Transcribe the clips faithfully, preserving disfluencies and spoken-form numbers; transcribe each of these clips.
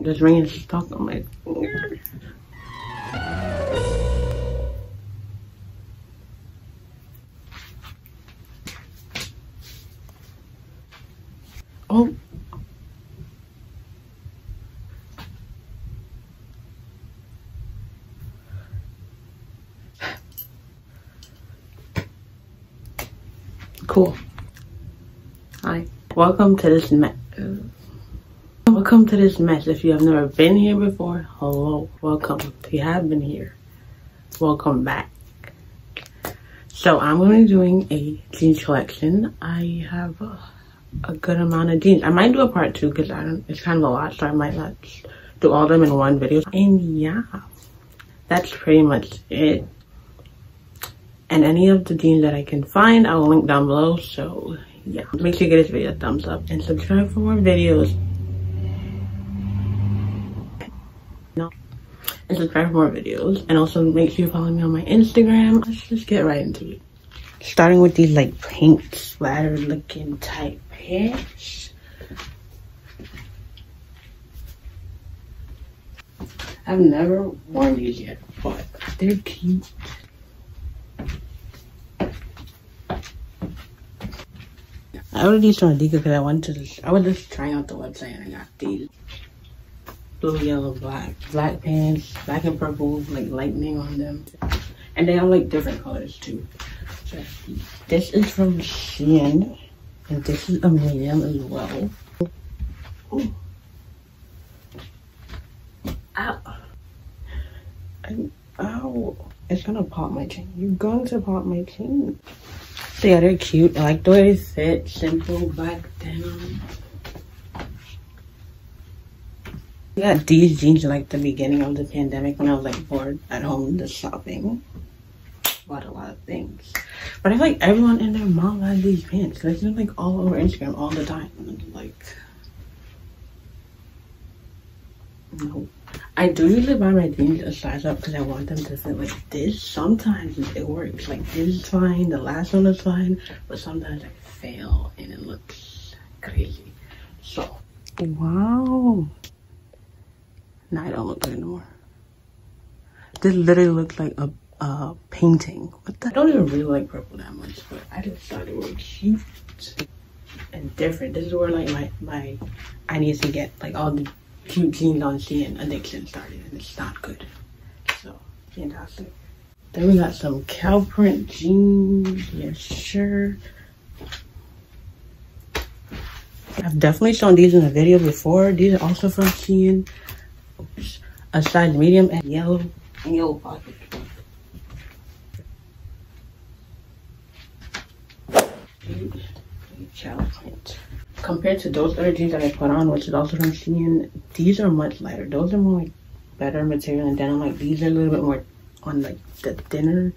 This ring is stuck on my finger. Oh. Cool. Hi. Welcome to this mess. Welcome to this mess. If you have never been here before, hello. Welcome. If you have been here, welcome back. So I'm going to be doing a jeans collection. I have a, a good amount of jeans. I might do a part two because I don't, it's kind of a lot, so I might not do all of them in one video. And yeah, that's pretty much it. And any of the jeans that I can find, I will link down below. So yeah, make sure you give this video a thumbs up and subscribe for more videos. No, and subscribe for more videos. And also make sure you follow me on my Instagram. Let's just get right into it. Starting with these like pink sweater looking type pants. I've never worn these yet, but they're cute. I ordered these from Adidas because I went to this, I was just trying out the website and I got these. Blue, yellow, black. Black pants, black and purple, like lightning on them. And they have like different colors too. So, this is from Shein. And this is a medium as well. Ooh. Ow. I'm, ow. It's gonna pop my chain. You're going to pop my chain. So yeah, they're cute. I like the way they fit. Simple black denim. I got these jeans in like the beginning of the pandemic when I was like bored at home just shopping. Bought a lot of things. But I feel like everyone and their mom had these pants. Cause I see them like all over Instagram all the time. And, like, no. I do usually buy my jeans a size up because I want them to fit like this. Sometimes it works. Like this is fine, the last one is fine, but sometimes I fail and it looks crazy. So wow. Now I don't look good anymore. This literally looks like a uh painting. What the I don't even really like purple that much, but I just thought it was cute and different. This is where like my my I need to get like all the cute jeans on Shein addiction started, and it's not good. So fantastic. Then we got some cow print jeans. Yes, sure. I've definitely shown these in a video before. These are also from Shein. Oops. A size medium and yellow and yellow pocket. Cow print. Compared to those other jeans that I put on, which is also from Shein, these are much lighter. Those are more like better material and denim. Like these are a little bit more on like the thinner,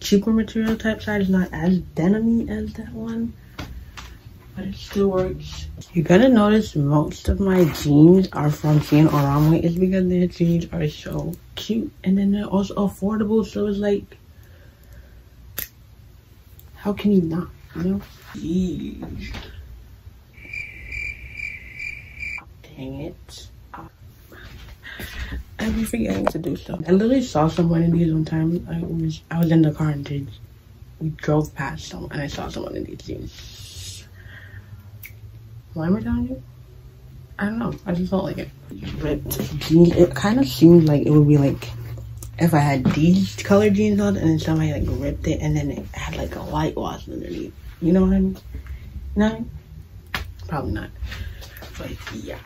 cheaper material type side. It's not as denim-y as that one, but it still works. You're gonna notice most of my jeans are from Shein or Romwe is because their jeans are so cute and then they're also affordable. So it's like, how can you not? You know? Jeez. Dang it. I be forgetting to do stuff. I literally saw someone in these one time. I was I was in the car and did, we drove past someone and I saw someone in these jeans. Why am I telling you? I don't know. I just felt like it. Ripped jeans. It kind of seemed like it would be like if I had these color jeans on and then somebody like ripped it and then it had like a white wash underneath. You know what I mean? You know what I mean? Probably not. But yeah,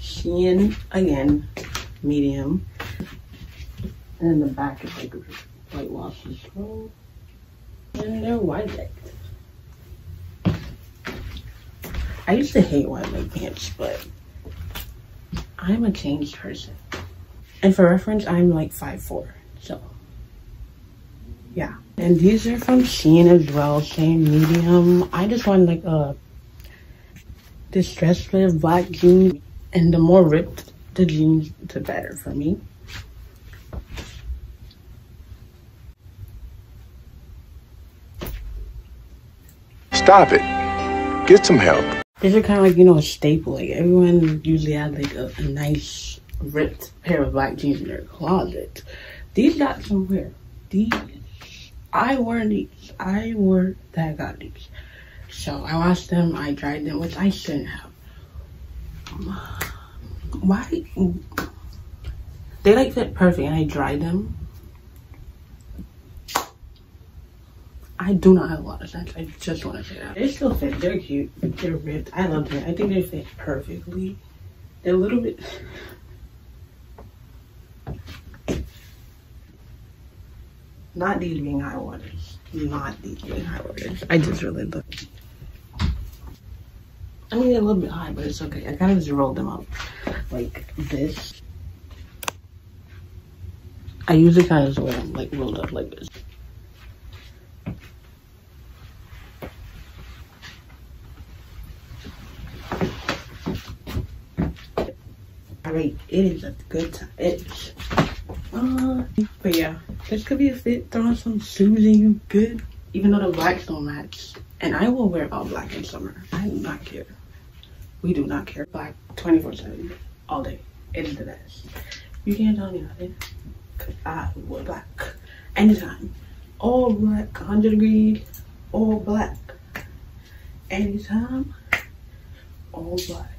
Shein again, medium, and the back is like whitewash as well, and they're wide legged. I used to hate wide leg pants, but I'm a changed person. And for reference, I'm like five foot four, so yeah. And these are from Shein as well, same medium. I just want like a distressed with black jeans, and the more ripped the jeans, the better for me. Stop it. Get some help. These are kind of like, you know, a staple. Like everyone usually has like a, a nice ripped pair of black jeans in their closet. These got somewhere. These, I wore these. I wore that. I got these. So I washed them. I dried them, which I shouldn't have. Why? They like fit perfect, and I dried them. I do not have a lot of sense. I just want to say that. They still fit. They're cute. They're ripped. I love them. I think they fit perfectly. They're a little bit... Not these being high waters. Not these being high waters. I just really love them. I mean, they're a little bit high, but it's okay. I kind of just rolled them up like this. I usually kind of just wear them like rolled up like this. It is a good time. It's, uh, but yeah, this could be a fit. Throw on some shoes and you good. Even though the blacks don't match, and I will wear all black in summer. I do not care. We do not care. Black twenty-four seven all day. It is the best. You can't tell me nothing. Cause I wear black anytime. All black, one hundred degrees. All black anytime. All black.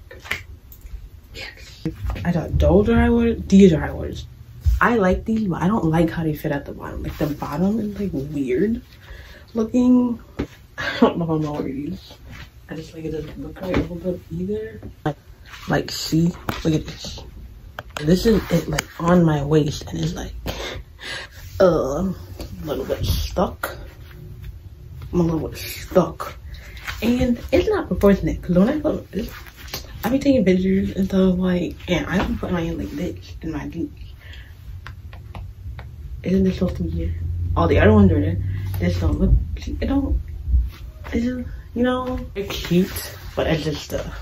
I thought those are high waters. These are high waters. I like these, but I don't like how they fit at the bottom. Like the bottom is like weird looking. I don't know how I'm gonna wear these. I just like it doesn't look right a little bit either. Like, like see, look at this. This is it, like on my waist, and it's like uh, a little bit stuck. I'm a little bit stuck, and it's not proportionate. Cause when I put this. I be taking pictures and stuff like, and I don't put my hand like this in my jeans. Isn't this supposed to be here? All the other ones are there. This don't look, it don't, it's just, you know, they're cute, but it's just the,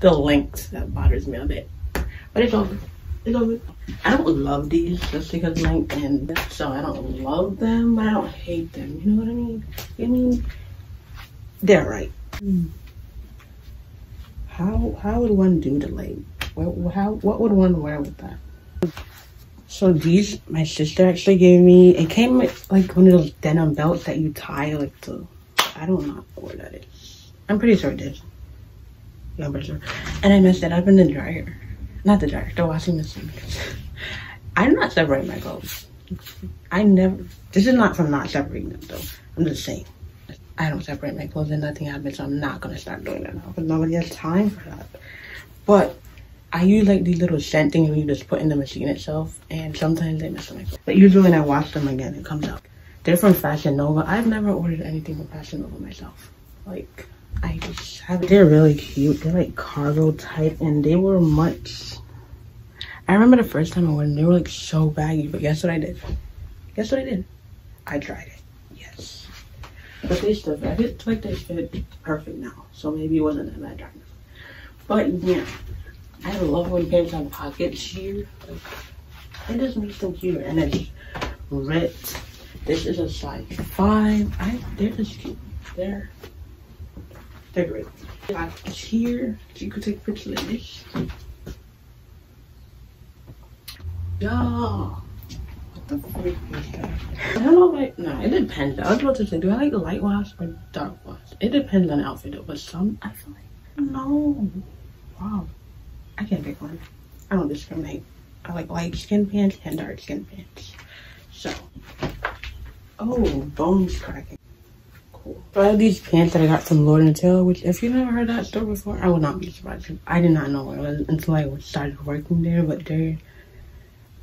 the length that bothers me a bit. But it's all good, it's all good. I don't love these just because of length and so I don't love them, but I don't hate them. You know what I mean? I mean, they're right. Mm. How how would one do the like? What how what would one wear with that? So these my sister actually gave me. It came with like one of those denim belts that you tie like to. I don't know what that is. I'm pretty sure it is. Yeah, I'm pretty sure. And I messed it up in the dryer. Not the dryer. The washing machine. I'm not separating my clothes. I never. This is not from not separating them though. I'm just saying. I don't separate my clothes and nothing happens, so I'm not gonna start doing that now because nobody has time for that. But I use like these little scent things where you just put in the machine itself, and sometimes they mess with my clothes. But usually when I wash them again, it comes out. They're from Fashion Nova. I've never ordered anything from Fashion Nova myself. Like, I just have. They're really cute. They're like cargo type, and they were much. I remember the first time I wore them, they were like so baggy, but guess what I did? Guess what I did? I tried it. But they still fit. I feel like they fit perfect now, so maybe it wasn't that bad. But yeah, I love when pants have pockets here. Like, it just makes them cuter, and it's ripped. This is a size five. I they're just cute. They're they're great. Pockets here, so you could take pictures like this. Yeah. What the freak is that? I don't know if I, no, it depends. I was about to say, do I like light wash or dark wash? It depends on the outfit though, but some, I feel like, no. Wow. I can't pick one. I don't discriminate. I like light skin pants and dark skin pants. So, oh, bones cracking. Cool. So I have these pants that I got from Lord and Tail, which if you've never heard that store before, I would not be surprised. I did not know it was until I started working there, but they're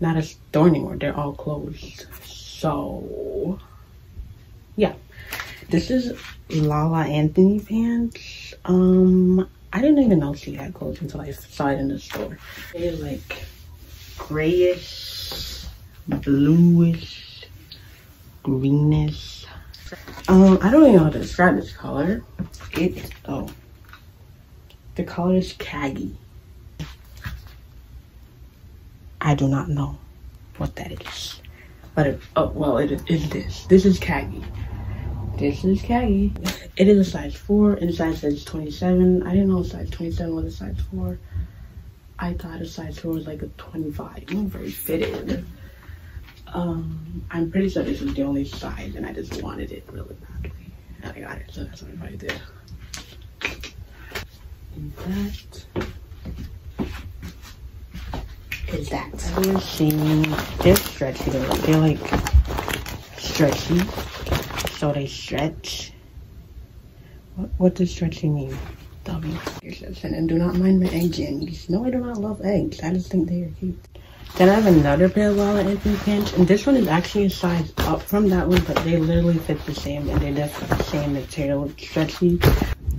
not a store anymore. They're all closed. So, yeah. This is Lala Anthony pants. Um, I didn't even know she had clothes until I saw it in the store. They're like grayish, bluish, greenish. Um, I don't even know how to describe this color. It's, oh, the color is khaki. I do not know what that is, but it, oh well, it is this. This is khaki, This is khaki. It is a size four. Inside says twenty-seven. I didn't know a size twenty-seven was a size four. I thought a size four was like a twenty-five. I'm very fitted. Um, I'm pretty sure this is the only size, and I just wanted it really badly, and I got it. So that's what I did. And that is that. I've never seen this stretchy though. They're like stretchy, so they stretch. What what does stretchy mean? W. And do not mind my egg jammies. No, I do not love eggs. I just think they are cute. Then I have another pair of Lala Anthony pants, and this one is actually a size up from that one, but they literally fit the same, and they're definitely the same material. It's stretchy.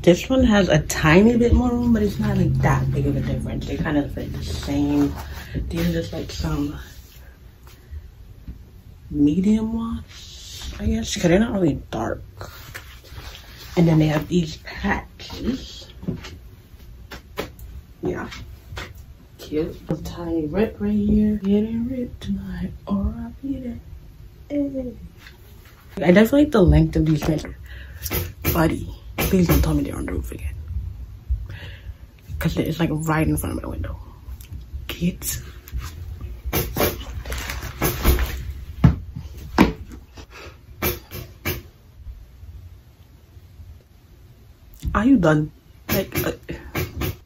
This one has a tiny bit more room, but it's not like that big of a difference. They kind of fit the same. These are just like some medium wash, I guess, because they're not really dark. And then they have these patches. Yeah. Cute. A tiny rip right here. Getting ripped tonight, or I'll be there. Hey. I definitely like the length of these pants. Buddy, please don't tell me they're on the roof again. Because it's like right in front of my window. Kids. Are you done? Like, uh,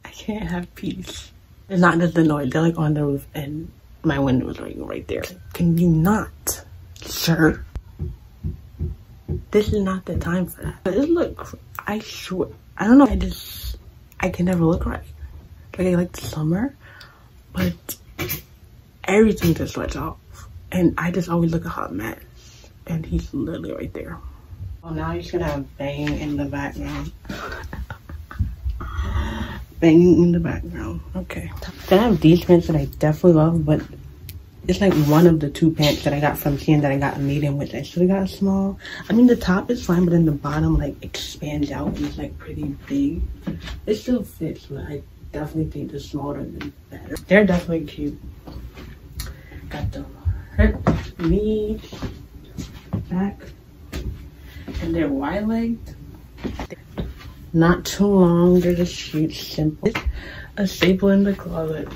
I can't have peace. It's not just the noise, they're like on the roof and my window is right, right there. Can you not, sir? This is not the time for that. But it look, I swear, I don't know, I just, I can never look right. Like I like the summer, but everything just sweats off. And I just always look a hot mess. And he's literally right there. Well, now you're just gonna have bang in the background. Banging in the background. Okay. Then I have these pants that I definitely love, but it's like one of the two pants that I got from Shein that I got a medium with. I should have got a small. I mean, the top is fine, but then the bottom like expands out and it's like pretty big. It still fits, but I definitely think the smaller is better. They're definitely cute. Got the hip, knee, back, and they're wide-legged. Not too long, they're just cute, simple. It's a staple in the closet.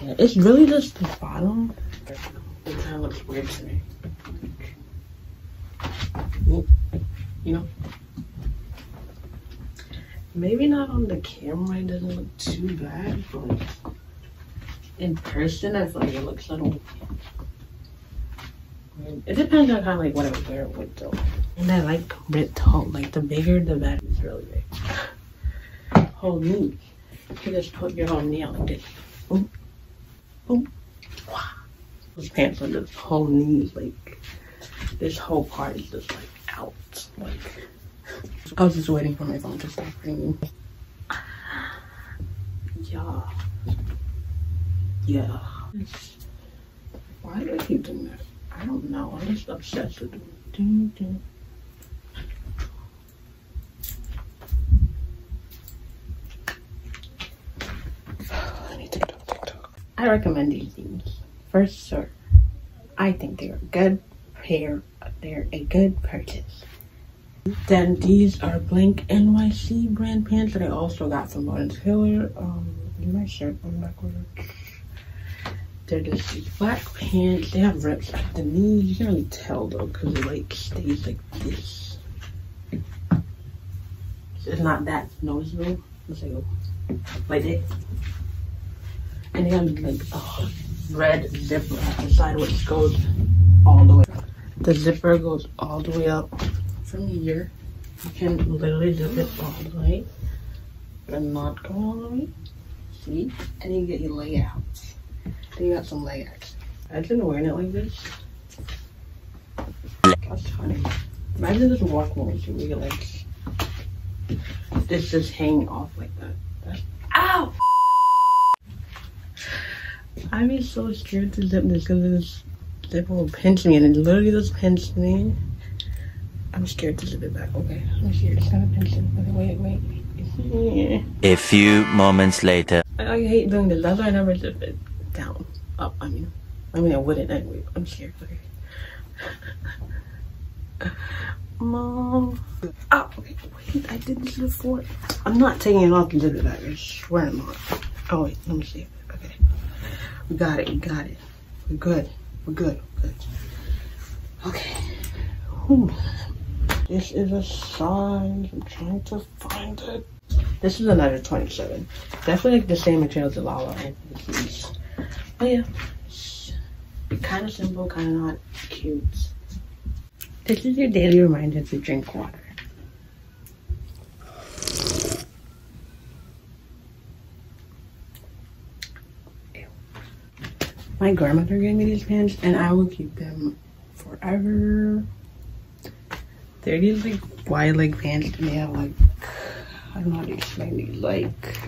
Yeah, it's really just the bottom. It kind of looks weird to me. Ooh, you know? Maybe not on the camera, it doesn't look too bad, but in person, I feel like it looks a little weird. It depends on kind of like what I wear it with though. And I like ripped hole, like the bigger the better. It's really big. Whole knee. You just put your whole knee out like this. Boom. Boom. Wow. Those pants are just whole knee, like this whole part is just like out. Like I was just waiting for my phone to stop ringing. Yeah. Yeah. Why do I keep doing that? I don't know. I'm just obsessed with it. Dun, dun. Let me take it off TikTok. I recommend these things. First, sir, I think they're a good pair. They're a good purchase. Then these are Blank N Y C brand pants that I also got from Lawrence Hiller. Um, my shirt on backwards. They're just these black pants. They have rips at the knees. You can't really tell though, because it like stays like this. It's not that noticeable. It's like a, like that. And they have like a red zipper at the side, which goes all the way up. The zipper goes all the way up from here. You can literally zip it all the way, but not go all the way. See? And you get your leg out. They got some leg action. Imagine wearing it like this. That's funny. Imagine just walking with you with your legs. This just hanging off like that. That's, ow! I'm just so scared to zip this because this zip will pinch me, and it literally just pinched me. I'm scared to zip it back. Okay, I'm scared. It's not a pinch. Wait, wait. Yeah. A few moments later. I, I hate doing this. That's why I never zip it. Down, up, I mean, I mean I wouldn't anyway, I'm scared, okay. Mom. Oh, wait, wait, I didn't look for it. I'm not taking it off the lid of that, I swear I'm not. Oh wait, let me see. Okay. We got it, we got it. We're good. We're good, we're good. Okay. Whew. This is a size, I'm trying to find it. This is another twenty-seven. Definitely like the same materials as Lala Anthony's. Oh yeah. Kind of simple, kind of not cute. This is your daily reminder to drink water. Ew. My grandmother gave me these pants and I will keep them forever. They're these like wide leg pants and they have like, I don't know how to explain these, like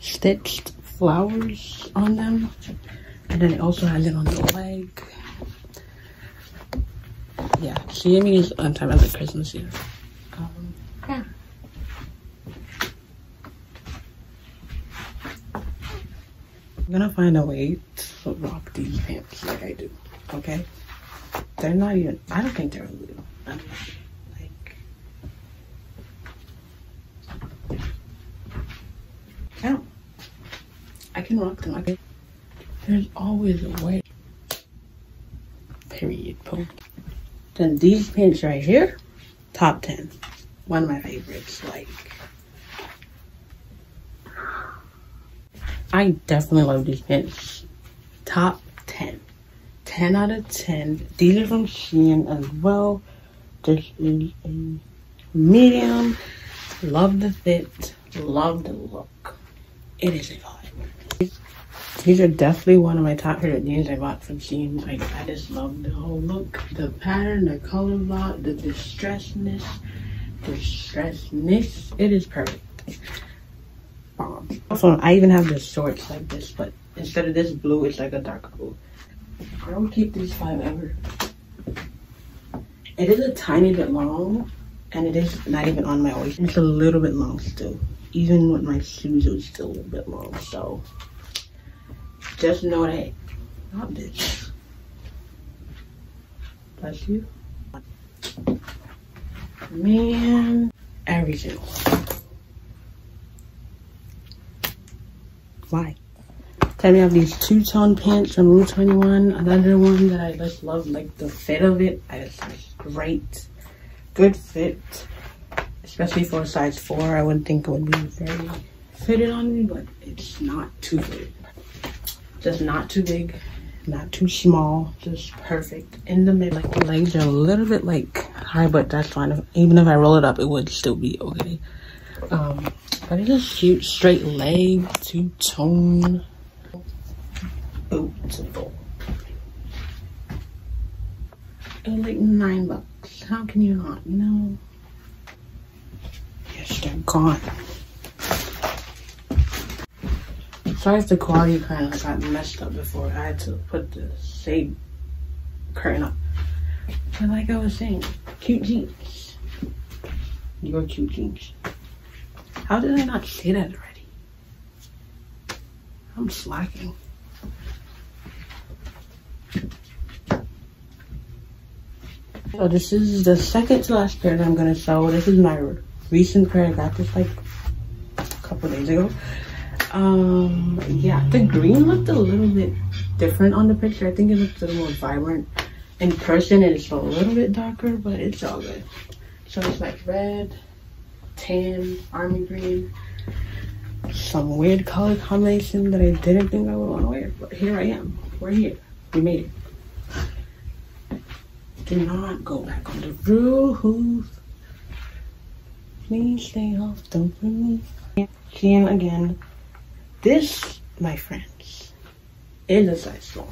stitched flowers on them. And then it also has it on the leg. Yeah, she gave me these on time at the Christmas Eve. Um, yeah. I'm gonna find a way to rock these pants like I do, okay? They're not even, I don't think they're real. I mean, like, yeah. I can rock them, okay? There's always a way. Period, poke. Then these pants right here, top ten. One of my favorites, like. I definitely love these pants. Top ten. ten out of ten. These are from Shein as well. This is a medium. Love the fit. Love the look. It is a vibe. These are definitely one of my top favorite jeans I bought from Shein. Like, I just love the whole look, the pattern, the color block, the distressedness, distressedness. It is perfect. Um, also, I even have the shorts like this, but instead of this blue, it's like a darker blue. I don't keep these five ever. It is a tiny bit long, and it is not even on my waist. It's a little bit long still. Even with my shoes, it was still a little bit long, so. Just know that, not bitch. Bless you. Man, everything. Why? Then we have these two-tone pants from Rue twenty-one. Another one that I just love, like the fit of it. I just think it's great. Good fit. Especially for a size four. I wouldn't think it would be very fitted on me, but it's not too good. Just not too big, not too small, just perfect. In the middle, like the legs are a little bit like high, but that's fine. Even if I roll it up, it would still be okay. Um, but it's just cute, straight leg, two-tone, beautiful. It was like nine bucks. How can you not know? Yes, they're gone. Sorry if the quality kind of got messed up before. I had to put the shade curtain up. But like I was saying, cute jeans. Your cute jeans. How did I not say that already? I'm slacking. So this is the second to last pair that I'm gonna sew. This is my recent pair. I got this like a couple days ago. Um, yeah, the green looked a little bit different on the picture. I think it looked a little more vibrant. In person, it's a little bit darker, but it's all good. So it's like red, tan, army green, some weird color combination that I didn't think I would want to wear, but here I am. We're here. We made it. Do not go back on the roof. Please stay off the roof. Shein again. This, my friends, is a size small.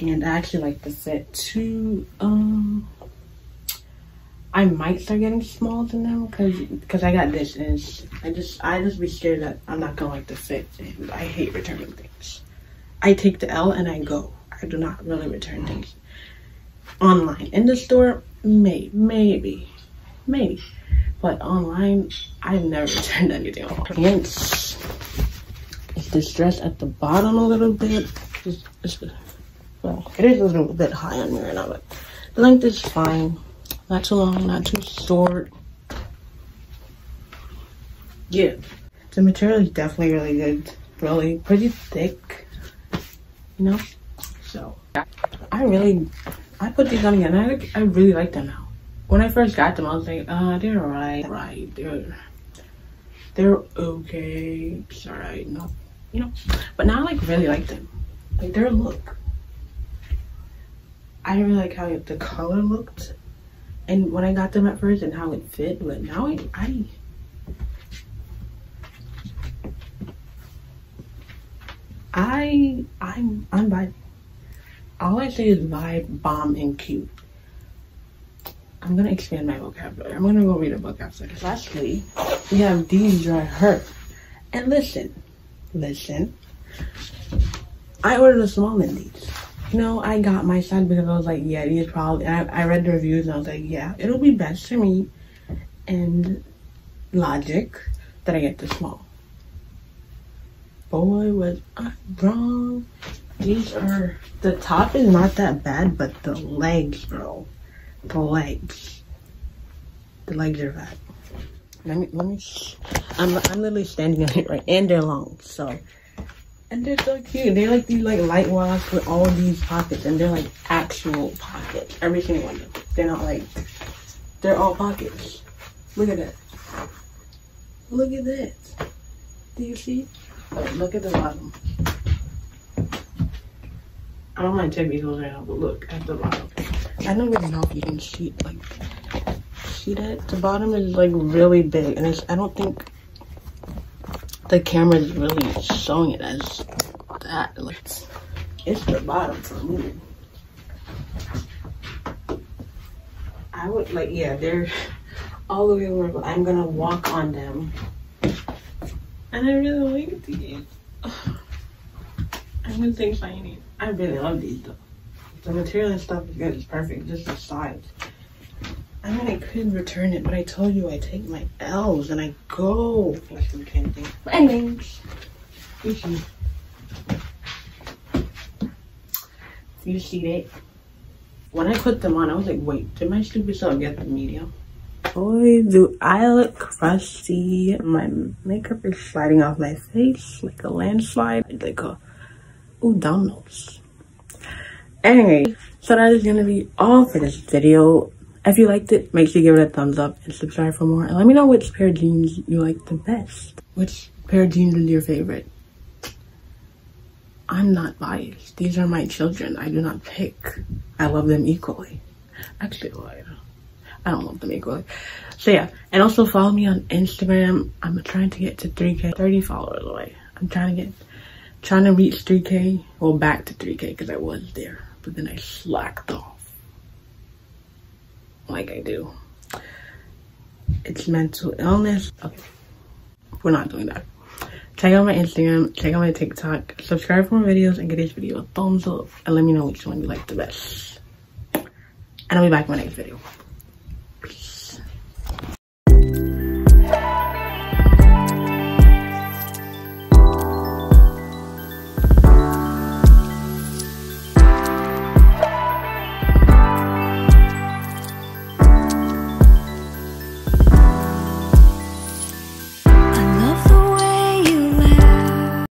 And I actually like the fit too. Um, I might start getting smalls in them because because I got this and it's, I just I just be scared that I'm not gonna like the fit. And I hate returning things. I take the L and I go. I do not really return things online. In the store, may, maybe, maybe. But online, I've never returned anything at all. Pants. It's distressed at the bottom a little bit. It's, it's, well, it is a little bit high on me right now, but the length is fine. Not too long, not too short. Yeah. The material is definitely really good. Really pretty thick, you know? So, I really, I put these on again. I, I really like them now. When I first got them, I was like, uh, they're alright. Right, they're, they're okay. It's alright, no, you know? But now I like really like them. Like their look. I didn't really like how the color looked. And when I got them at first and how it fit, but now I, I I I'm I'm vibe. All I say is vibe, bomb, and cute. I'm gonna expand my vocabulary. I'm gonna go read a book after this. Lastly, we have these dry her. And listen, listen. I ordered a small in these. You know, I got my size because I was like, yeah, these probably. And I, I read the reviews and I was like, yeah, it'll be best for me and logic that I get the small. Boy, was I wrong. These are, the top is not that bad, but the legs, bro. The legs. The legs are bad. Let me, let me, I'm, I'm literally standing on it right, and they're long, so. And they're so cute. They're like these like light wash with all these pockets, and they're like actual pockets. Every single one of them. They're not like, they're all pockets. Look at that. Look at that. Do you see? But look at the bottom. I don't like taking those right now, but look at the bottom. I don't really know if you can see, like, see that? The bottom is like really big, and it's, I don't think the camera is really showing it as that. Like, it's the bottom for me. I would like, yeah, they're all the way over, but I'm gonna walk on them. And I really like these. Ugh. I'm gonna think shiny. I really love these though. The material and stuff is good, it's perfect, just the size. I mean, I could return it, but I told you I take my L's and I go. I can't think. But anyways, you see. You see that? When I put them on, I was like, wait, did my stupid self get the medium? Boy, do I look crusty. My makeup is sliding off my face like a landslide, like a abdominals. Anyway, so that is gonna be all for this video. If you liked it, make sure you give it a thumbs up and subscribe for more. And let me know which pair of jeans you like the best. Which pair of jeans is your favorite? I'm not biased. These are my children. I do not pick. I love them equally. Actually, well, I don't. I don't love them equally. So yeah, and also follow me on Instagram. I'm trying to get to three K, thirty followers away. I'm trying to get, trying to reach three K, well back to three K because I was there, but then I slacked off. Like I do. It's mental illness. Okay, we're not doing that. Check out my Instagram, check out my TikTok, subscribe for more videos, and give this video a thumbs up, and let me know which one you like the best. And I'll be back in my next video.